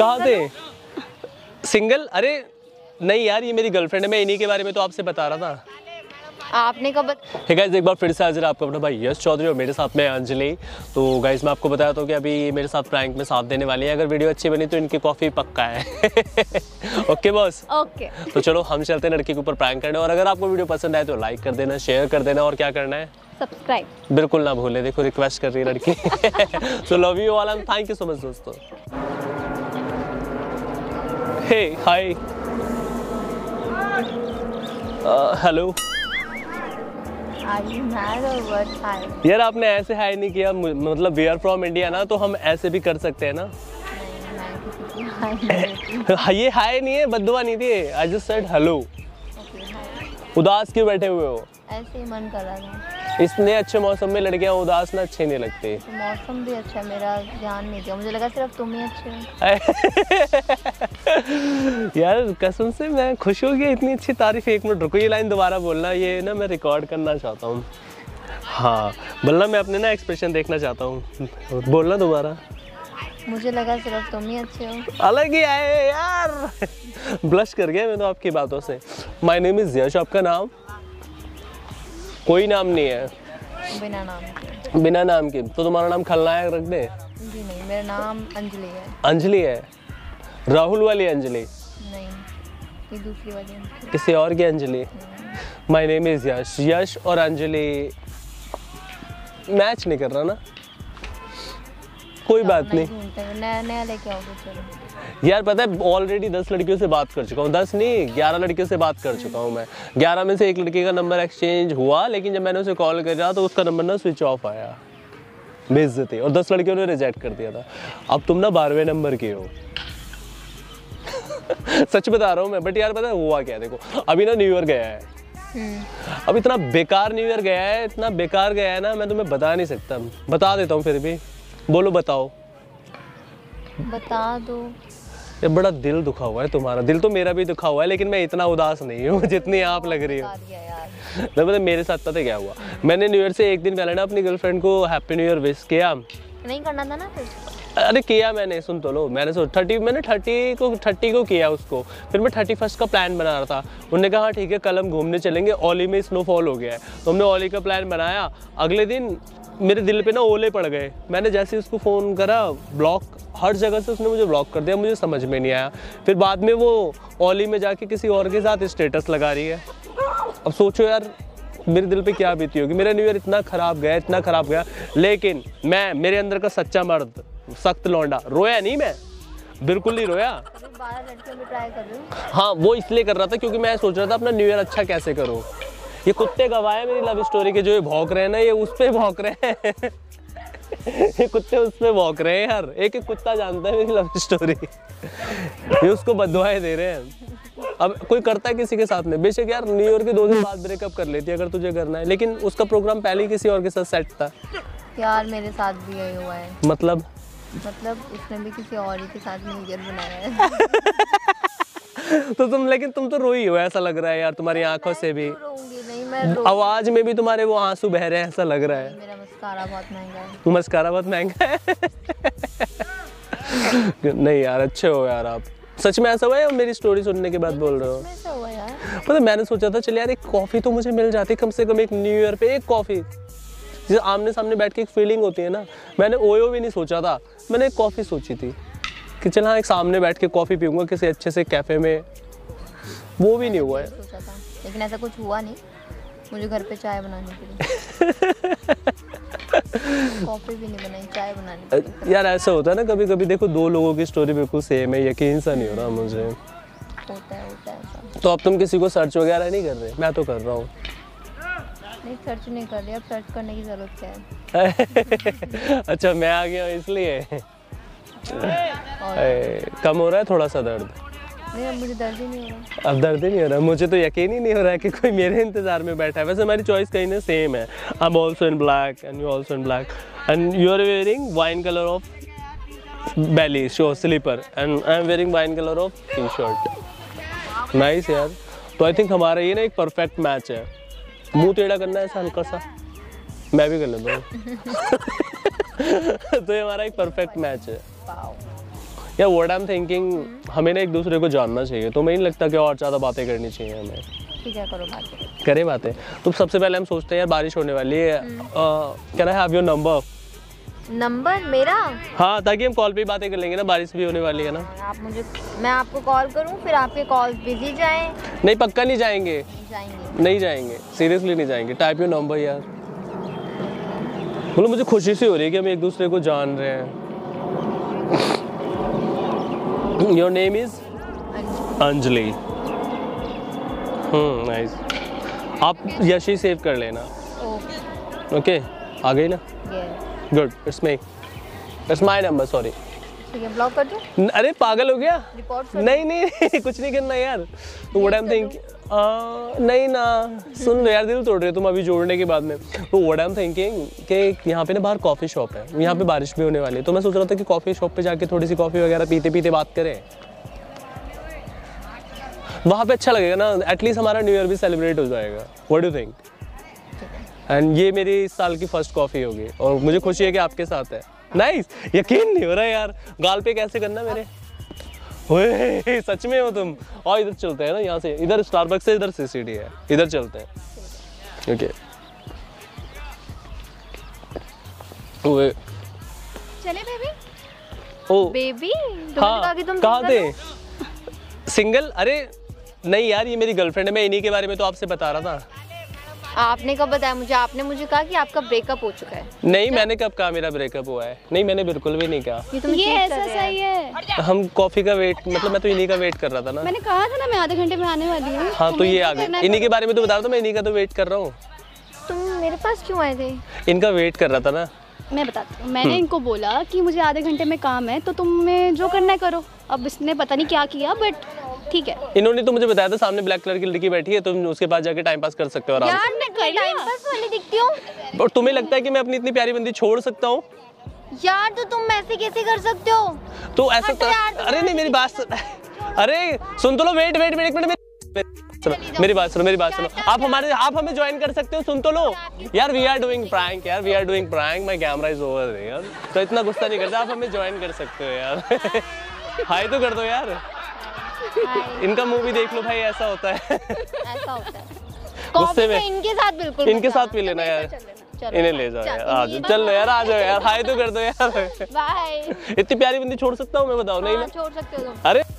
कहाँ थे? सिंगल? अरे नहीं यार, ये मेरी गर्लफ्रेंड है, मैं इन्हीं के बारे में तो आपसे बता रहा था। आपने कब? हे गाइस, एक बार फिर से हाजिर आपका अपना भाई यश चौधरी और मेरे साथ में अंजलि। तो गाइस मैं आपको बताया था कि अभी मेरे साथ प्रैंक में साथ देने वाली है। अगर वीडियो अच्छी बनी तो इनकी कॉफ़ी पक्का है। Okay boss? ओके। तो चलो हम चलते हैं लड़की के ऊपर प्रैंक करने। और अगर आपको वीडियो पसंद आए तो लाइक कर देना, शेयर कर देना, और क्या करना है, सब्सक्राइब बिल्कुल ना भूले। देखो रिक्वेस्ट कर रही है लड़की। So love you all and thank you so much दोस्तों। हे हाय हेलो, यार आपने ऐसे हाई नहीं किया, मतलब वी आर फ्रॉम इंडिया ना, तो हम ऐसे भी कर सकते हैं ना। ये हाई नहीं है, बद्दुआ नहीं थी, आई जस्ट सेड हेलो। उदास क्यों बैठे हुए हो? ऐसे ही मन कर रहा था। इसने अच्छे मौसम में लड़कियां उदास ना अच्छे नहीं लगती। मौसम भी अच्छा है, मेरा ध्यान नहीं दिया, मुझे लगा सिर्फ तुम ही अच्छे हो। यार कसम से मैं खुश हो गया, इतनी अच्छी तारीफ। एक मिनट रुको, ये लाइन दोबारा बोलना, ये ना मैं रिकॉर्ड करना चाहता हूँ। हाँ बोलना, मैं अपने ना एक्सप्रेशन देखना चाहता हूँ। बोलना दोबारा, मुझे लगा सिर्फ तुम ही अच्छे हो। अलग ही आए यार, ब्लश कर गया मैं तो आपकी बातों से। My name is Yash. आपका नाम? कोई नाम नहीं है, बिना नाम के। बिना नाम के? तो तुम्हारा नाम खलनायक रख दे? जी नहीं, मेरा नाम अंजलि है। अंजलि है? राहुल वाली अंजलि नहीं, ये दूसरी वाली अंजलि, किसी और की Anjali. My name is Yash. Yash और अंजलि मैच नहीं कर रहा ना? कोई बात नहीं, नया लेके आओगे। चलो यार, पता है ऑलरेडी 10 लड़कियों से बात कर चुका हूँ, 10 नहीं 11 लड़कियों से बात कर चुका हूँ मैं। 11 में से एक लड़की का नंबर एक्सचेंज हुआ, लेकिन जब मैंने उसे कॉल करा तो उसका नंबर ना स्विच ऑफ आया, बेइज्जती, और 10 लड़कियों ने रिजेक्ट कर दिया था। अब तुम ना 12वें नंबर की हो। सच बता रहा हूँ मैं। बट यार पता है हुआ क्या, देखो अभी ना न्यू ईयर गया है, अब इतना बेकार न्यू ईयर गया है, इतना बेकार गया है ना, मैं तुम्हें बता नहीं सकता। बता देता हूँ फिर भी, बोलो। बताओ, बता दो। ये बड़ा दिल दुखा हुआ है तुम्हारा। दिल तो मेरा भी दुखा हुआ है, लेकिन मैं इतना उदास नहीं हूँ जितनी आप लग रही हो। मैं पता, मेरे साथ पता क्या हुआ, मैंने न्यू ईयर से एक दिन पहले ना अपनी गर्लफ्रेंड को हैप्पी न्यू ईयर विश किया। नहीं करना था ना फिर? अरे किया मैंने, सुन तो लो। मैंने सोच 30 को किया उसको, फिर मैं 31 का प्लान बना रहा था। उन्होंने कहा ठीक है कल हम घूमने चलेंगे, ओली में स्नोफॉल हो गया है, तो हमने ओली का प्लान बनाया। अगले दिन मेरे दिल पे ना ओले पड़ गए। मैंने जैसे उसको फ़ोन करा, ब्लॉक, हर जगह से उसने मुझे ब्लॉक कर दिया। मुझे समझ में नहीं आया, फिर बाद में वो ओली में जाके किसी और के साथ स्टेटस लगा रही है। अब सोचो यार मेरे दिल पे क्या बीती होगी। मेरा न्यू ईयर इतना ख़राब गया, इतना ख़राब गया, लेकिन मैं, मेरे अंदर का सच्चा मर्द, सख्त लौंडा, रोया नहीं मैं, बिल्कुल नहीं रोया। हाँ वो इसलिए कर रहा था क्योंकि मैं सोच रहा था अपना न्यू ईयर अच्छा कैसे करूँ। ये कुत्ते गवाए मेरी लव स्टोरी के, जो ये भौंक रहे हैं ना, ये उस पर भौंक रहे हैं। ये कुत्ते उस पर भौंक रहे हैं, हर एक एक कुत्ता जानता है मेरी लव स्टोरी। ये उसको बददुआएं दे रहे हैं। अब कोई करता है किसी के साथ में, बेशक यार न्यू ईयर के 2 दिन बाद ब्रेकअप कर लेती है अगर तुझे करना है, लेकिन उसका प्रोग्राम पहले ही किसी और के साथ सेट था। यार मेरे साथ भी यही हुआ है। मतलब उसने भी किसी और के साथ न्यू ईयर बनाया है। तो तुम, लेकिन तुम तो रोई हो ऐसा लग रहा है यार, तुम्हारी आंखों से भी, आवाज में भी तुम्हारे वो आंसू बह रहे हैं ऐसा लग रहा है। मेरा मस्कारा बहुत महंगा है। तुम मस्कारा बहुत महंगा है। नहीं यार अच्छे हो यार आप, सच में ऐसा हुआ है? मेरी स्टोरी सुनने के बाद बोल रहे हो? ऐसा हुआ यार। पता मैंने सोचा था चल यार एक कॉफी तो मुझे मिल जाती कम से कम, एक न्यू ईयर पे एक कॉफी, जैसे आमने सामने बैठ के एक फीलिंग होती है ना। मैंने ओयो भी नहीं सोचा था, मैंने एक कॉफी सोची थी कि चल हाँ एक सामने बैठ के कॉफ़ी पीऊँगा किसी अच्छे से कैफ़े में। वो भी नहीं हुआ है, लेकिन ऐसा कुछ हुआ नहीं। मुझे घर पे चाय बनानी पड़ी। कॉफ़ी भी नहीं बनाई, चाय बनानी पड़ी। यार ऐसा होता है ना कभी कभी, देखो 2 लोगों की स्टोरी बिल्कुल सेम है, यकीन सा नहीं हो रहा मुझे। होता है ऐसा। तो अब तुम किसी को सर्च वगैरह नहीं कर रहे? मैं तो कर रहा हूँ। नहीं सर्च नहीं कर रही, अब सर्च करने की ज़रूरत क्या है। अच्छा मैं आ गया इसलिए कम हो रहा है थोड़ा सा दर्द? नहीं अब मुझे दर्द ही नहीं हो रहा। अब दर्द ही नहीं हो रहा? मुझे तो यकीन ही नहीं हो रहा है कि कोई मेरे इंतजार में बैठा है। वैसे हमारी चॉइस कहीं ना सेम है। I am also in black and you also in black and you are wearing wine colour of Bally shoe slipper and I am wearing wine colour of T shirt. Nice यार, तो I think हमारा ये ना एक perfect match है। मुँह टेढ़ा करना है ऐसा हल्का सा, मैं भी कर लेता हूँ। तो ये हमारा एक परफेक्ट मैच है। या व्हाट आई एम थिंकिंग, हमें ना एक दूसरे को जानना चाहिए। तो मुझे नहीं लगता कि और ज़्यादा बातें करनी चाहिए हमें। ठीक है, करो बातें, करें बातें। तो सबसे पहले हम सोचते हैं यार बारिश होने वाली है, can I have your number मेरा? हाँ, ताकि हम कॉल पे बातें कर लेंगे ना, बारिश भी होने वाली है ना। आप मुझे, मैं आपको कॉल करूँ, फिर आपके कॉल बिजी जाएं? नहीं, पक्का नहीं जाएंगे, नहीं जाएंगे, सीरियसली नहीं जाएंगे। टाइप योर नंबर यार। बोलो, मुझे खुशी सी हो रही है कि हम एक दूसरे को जान रहे हैं। Your name is Anjali. Nice. आप यशी सेव कर लेना। ओके, आ गई ना? Good, it's my number, sorry. ठीक है, ब्लॉक कर दूं? अरे पागल हो गया, रिपोर्ट कर। नहीं नहीं कुछ नहीं करना यार। तो व्हाट आई एम थिंकिंग, नहीं ना सुन यार, दिल तोड़ रहे तुम अभी जोड़ने के बाद में। तो व्हाट आई एम थिंकिंग कि यहाँ पे ना बाहर कॉफ़ी शॉप है, यहाँ पे बारिश भी होने वाली है, तो मैं सोच रहा था कि कॉफ़ी शॉप पे जाके थोड़ी सी कॉफ़ी वगैरह पीते पीते बात करें। वहाँ पे अच्छा लगेगा ना, एटलीस्ट हमारा न्यू ईयर भी सेलिब्रेट हो जाएगा। What do think? एंड ये मेरी इस साल की फर्स्ट कॉफ़ी होगी और मुझे खुशी है कि आपके साथ है। नाइस, यकीन नहीं हो रहा यार। गाल पे कैसे करना मेरे? ओए सच में हो तुम? और इधर चलते हैं ना, यहाँ से इधर स्टारबक्स से इधर सीसीडी है, इधर चलते हैं। ओके ओए, चले बेबी। ओ बेबी, हाँ, कहाँ थे? सिंगल? अरे नहीं यार, ये मेरी गर्लफ्रेंड है। मैं इन्हीं के बारे में तो आपसे बता रहा था। आपने कब बताया मुझे? आपने मुझे कहा कि आपका ब्रेकअप हो चुका है। नहीं, मैंने कब कहा मेरा ब्रेकअप हुआ है? नहीं, मैंने बिल्कुल भी नहीं कहा। ये ऐसा सही है? हम कॉफी का वेट, मतलब मैं तो इन्हीं का वेट कर रहा था ना। मैंने कहा था ना मैं आधे घंटे में आने वाली हूँ। हाँ, तो ये आ गए। इन्हीं के बारे में तो बता रहा था मैं, इन्हीं का तो वेट कर रहा हूँ। तुम मेरे पास क्यों आए थे? इनका वेट कर रहा था ना। मैं बताती हूँ, मैंने इनको बोला कि मुझे आधे घंटे में काम है, तो तुम्हें जो करना है करो। अब इसने पता नहीं क्या किया, बट ठीक है। इन्होंने तो मुझे बताया था सामने ब्लैक कलर की लड़की बैठी है, तुम उसके पास जाके टाइम पास कर सकते हो आराम से। यार मैं कर टाइम पास वाली दिखती हूं। और तुम्हें लगता है कि मैं अपनी इतनी प्यारी बंदी छोड़ सकता हूं? यार तो तुम ऐसे कैसे कर सकते हो? तो ऐसा अरे नहीं, मेरी बात, अरे सुन तो लो, वेट वेट वेट, एक मिनट, मेरी बात सुनो, मेरी बात सुनो। आप हमारे, आप हमें ज्वाइन कर सकते हो, सुन तो लो यार। वी आर डूइंग प्रैंक यार, we are doing prank. My camera is over यार, तो इतना गुस्सा नहीं करता। आप हमें ज्वाइन कर सकते हो यार। हाय तो कर दो यार। इनका मूवी देख लो भाई, ऐसा होता है, ऐसा होता है। कॉफी में इनके साथ, बिल्कुल इनके साथ पी लेना यार, इन्हें ले जाओ यार। आज चलो यार, आ जाओ यार। हाय तो कर दो यार। बाय। इतनी प्यारी बंदी छोड़ सकता हूँ मैं, बताओ? नहीं ना, छोड़ सकते हो। अरे